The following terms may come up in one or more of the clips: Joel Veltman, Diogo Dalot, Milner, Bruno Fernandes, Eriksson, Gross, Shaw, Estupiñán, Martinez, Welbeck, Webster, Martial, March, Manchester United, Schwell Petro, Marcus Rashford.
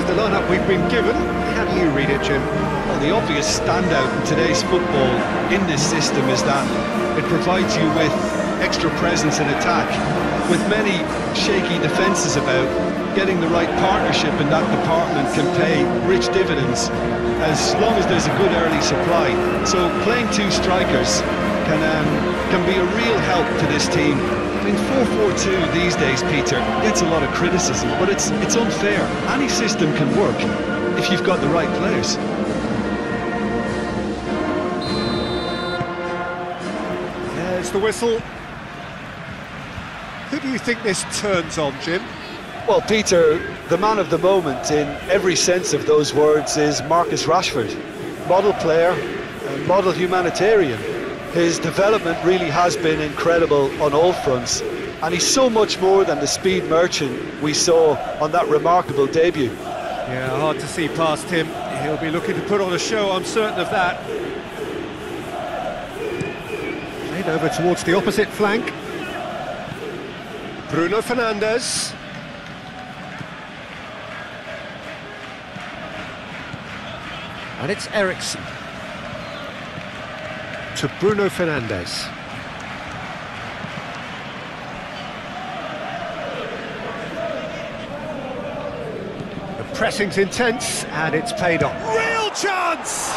is the lineup we've been given. How do you read it, Jim? Well, the obvious standout in today's football in this system is that it provides you with extra presence in attack. With many shaky defences about, getting the right partnership in that department can pay rich dividends as long as there's a good early supply. So playing two strikers can be a real help to this team. I mean, 4-4-2 these days, Peter, gets a lot of criticism, but it's unfair. Any system can work if you've got the right players. There's the whistle. Who do you think this turns on, Jim? Well, Peter, the man of the moment in every sense of those words is Marcus Rashford. Model player and model humanitarian. His development really has been incredible on all fronts, and he's so much more than the speed merchant we saw on that remarkable debut. Yeah, hard to see past him. He'll be looking to put on a show, I'm certain of that. Played over towards the opposite flank. Bruno Fernandes. And it's Eriksson. To Bruno Fernandes. The pressing's intense and it's paid off. Real chance!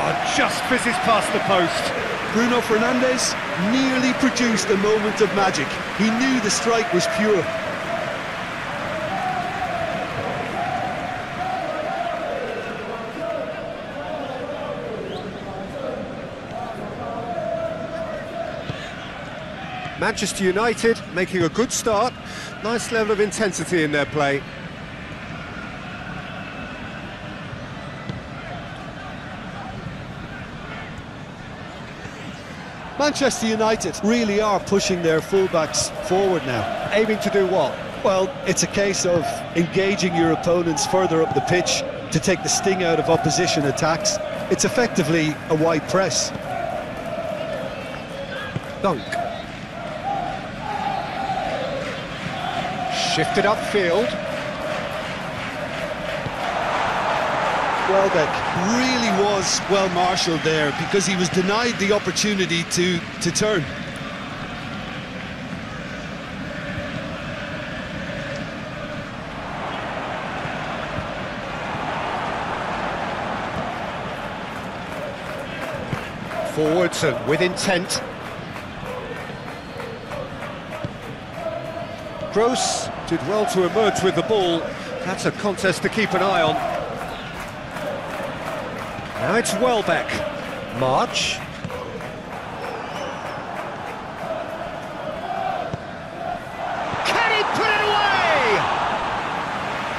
Oh, just fizzes past the post. Bruno Fernandes nearly produced a moment of magic. He knew the strike was pure. Manchester United making a good start. Nice level of intensity in their play. Manchester United really are pushing their fullbacks forward now. Aiming to do what? Well, it's a case of engaging your opponents further up the pitch to take the sting out of opposition attacks. It's effectively a wide press. Dunk. Shifted upfield. Welbeck really was well marshalled there because he was denied the opportunity to turn. Forwards and with intent. Gross did well to emerge with the ball. That's a contest to keep an eye on. Now it's Welbeck. March. Can he put it away?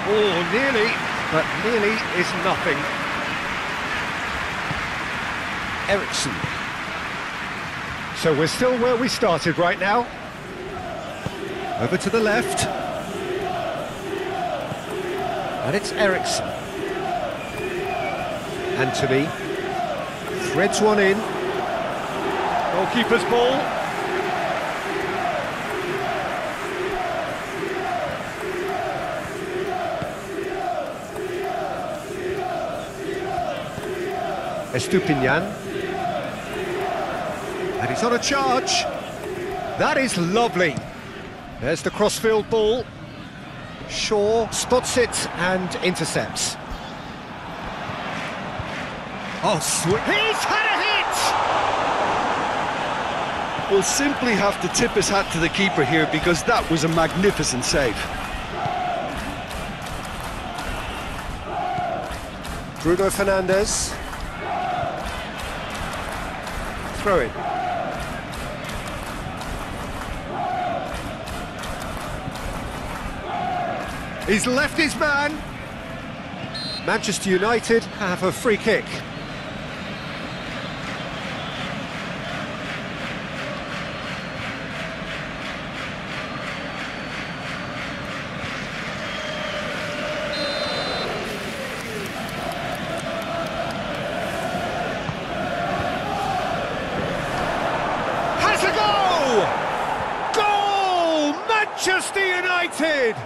Oh, nearly, but nearly is nothing. Eriksson. So we're still where we started right now. Over to the left. And it's Eriksson. Antony. Threads one in. Goalkeeper's ball. Estupiñán. And he's on a charge. That is lovely. There's the crossfield ball. Shaw spots it and intercepts. Oh, sweet. He's had a hit! We'll simply have to tip his hat to the keeper here because that was a magnificent save. Bruno Fernandes. Throw it. He's left his man. Manchester United have a free kick. Has a goal! Goal! Manchester United!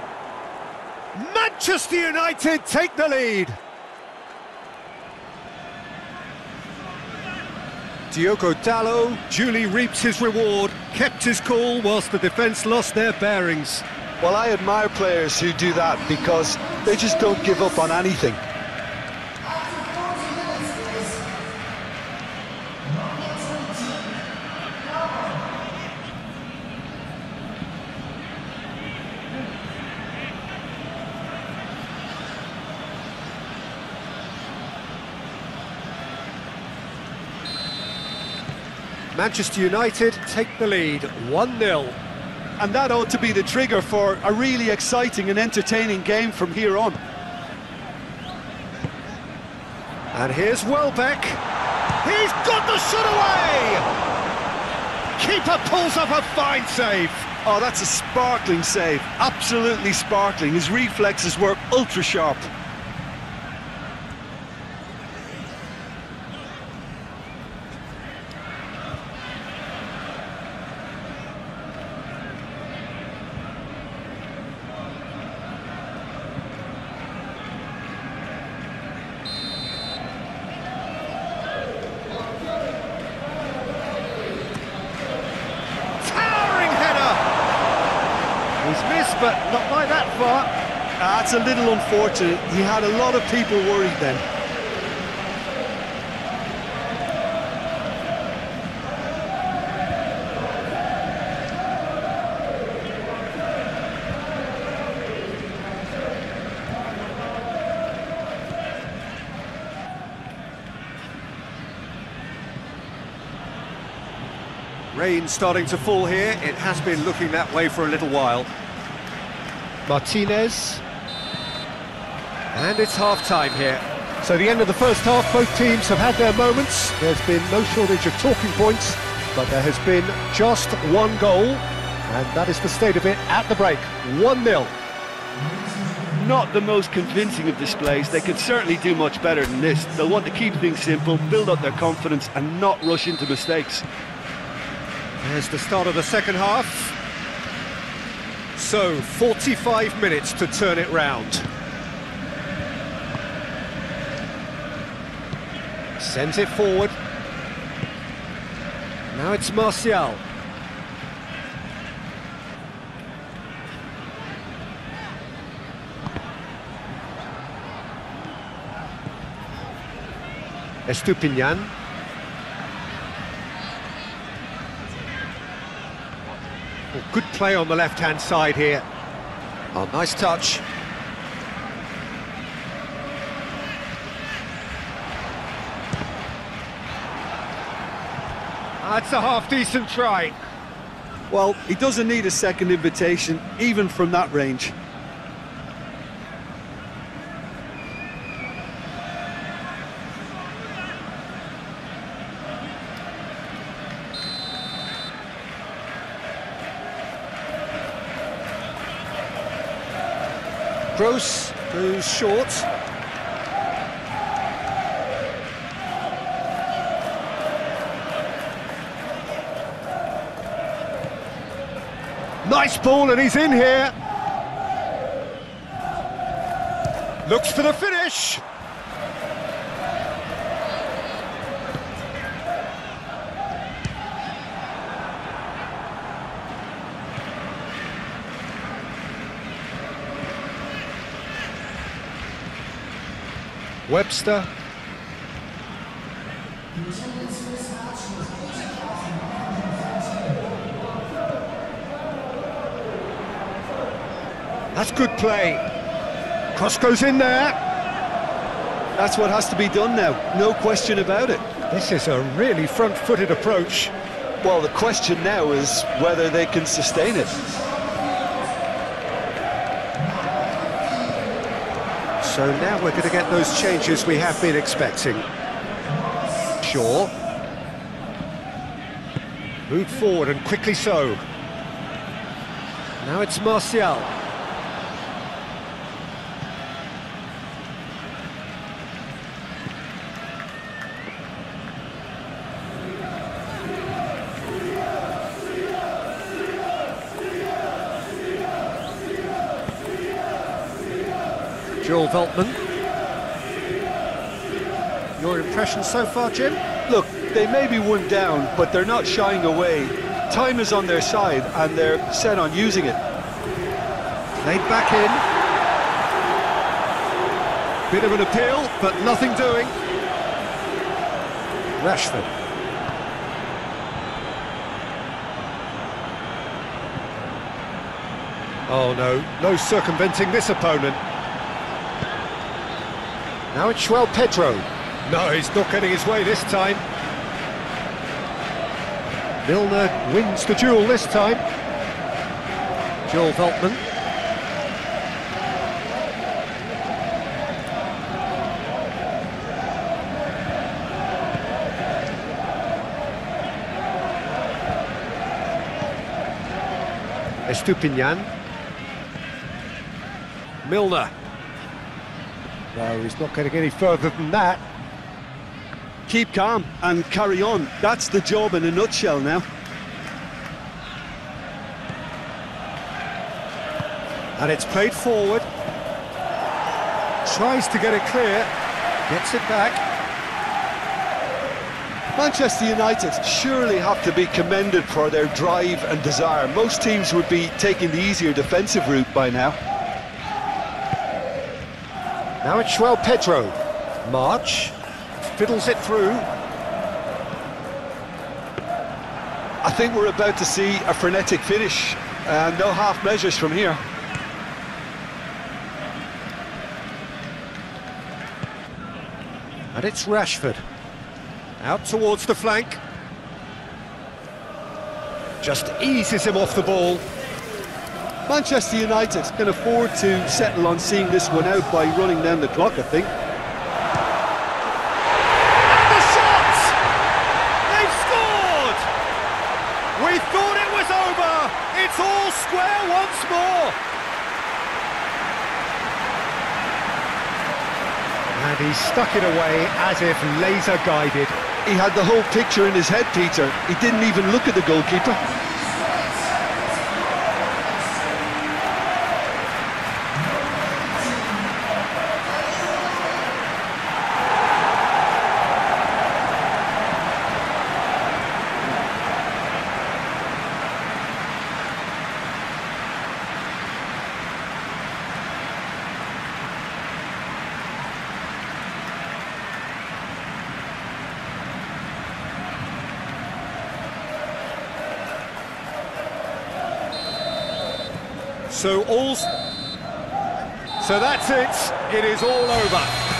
Manchester United take the lead. Diogo Dalot duly reaps his reward, kept his cool whilst the defence lost their bearings. Well, I admire players who do that because they just don't give up on anything. Manchester United take the lead, 1-0. And that ought to be the trigger for a really exciting and entertaining game from here on. And here's Welbeck. He's got the shot away! Keeper pulls up a fine save. Oh, that's a sparkling save, absolutely sparkling. His reflexes were ultra sharp. But not by that far. That's a little unfortunate. He had a lot of people worried then. Rain starting to fall here. It has been looking that way for a little while. Martinez, and it's half-time here. So the end of the first half, both teams have had their moments. There's been no shortage of talking points, but there has been just one goal, and that is the state of it at the break, 1-0. Not the most convincing of displays. They could certainly do much better than this. They'll want to keep things simple, build up their confidence, and not rush into mistakes. There's the start of the second half. So, 45 minutes to turn it round. Sends it forward. Now it's Martial. Estupiñán. Good play on the left-hand side here. Oh, nice touch. That's a half-decent try. Well, he doesn't need a second invitation, even from that range. Gross goes short. Nice ball, and he's in here. Looks for the finish. Webster. That's good play. Cross goes in there. That's what has to be done now, no question about it. This is a really front-footed approach. Well, the question now is whether they can sustain it. So now we're going to get those changes we have been expecting. Shaw. Moved forward, and quickly so. Now it's Martial. Joel Veltman. Your impression so far, Jim? Look, they may be one down, but they're not shying away. Time is on their side, and they're set on using it. Laid back in. Bit of an appeal, but nothing doing. Rashford. Oh no, no circumventing this opponent. Now it's Schwell Petro. No, he's not getting his way this time. Milner wins the duel this time. Joel Veltman. Estupiñán. Milner. No, he's not getting any further than that. Keep calm and carry on. That's the job in a nutshell now. And it's played forward. Tries to get it clear. Gets it back. Manchester United surely have to be commended for their drive and desire. Most teams would be taking the easier defensive route by now. Now it's Schwell Petro. March fiddles it through. I think we're about to see a frenetic finish, and no half measures from here. And it's Rashford. Out towards the flank. Just eases him off the ball. Manchester United can afford to settle on seeing this one out by running down the clock, I think. And the shots! They've scored! We thought it was over! It's all square once more! And he stuck it away as if laser-guided. He had the whole picture in his head, Peter. He didn't even look at the goalkeeper. So that's it is all over.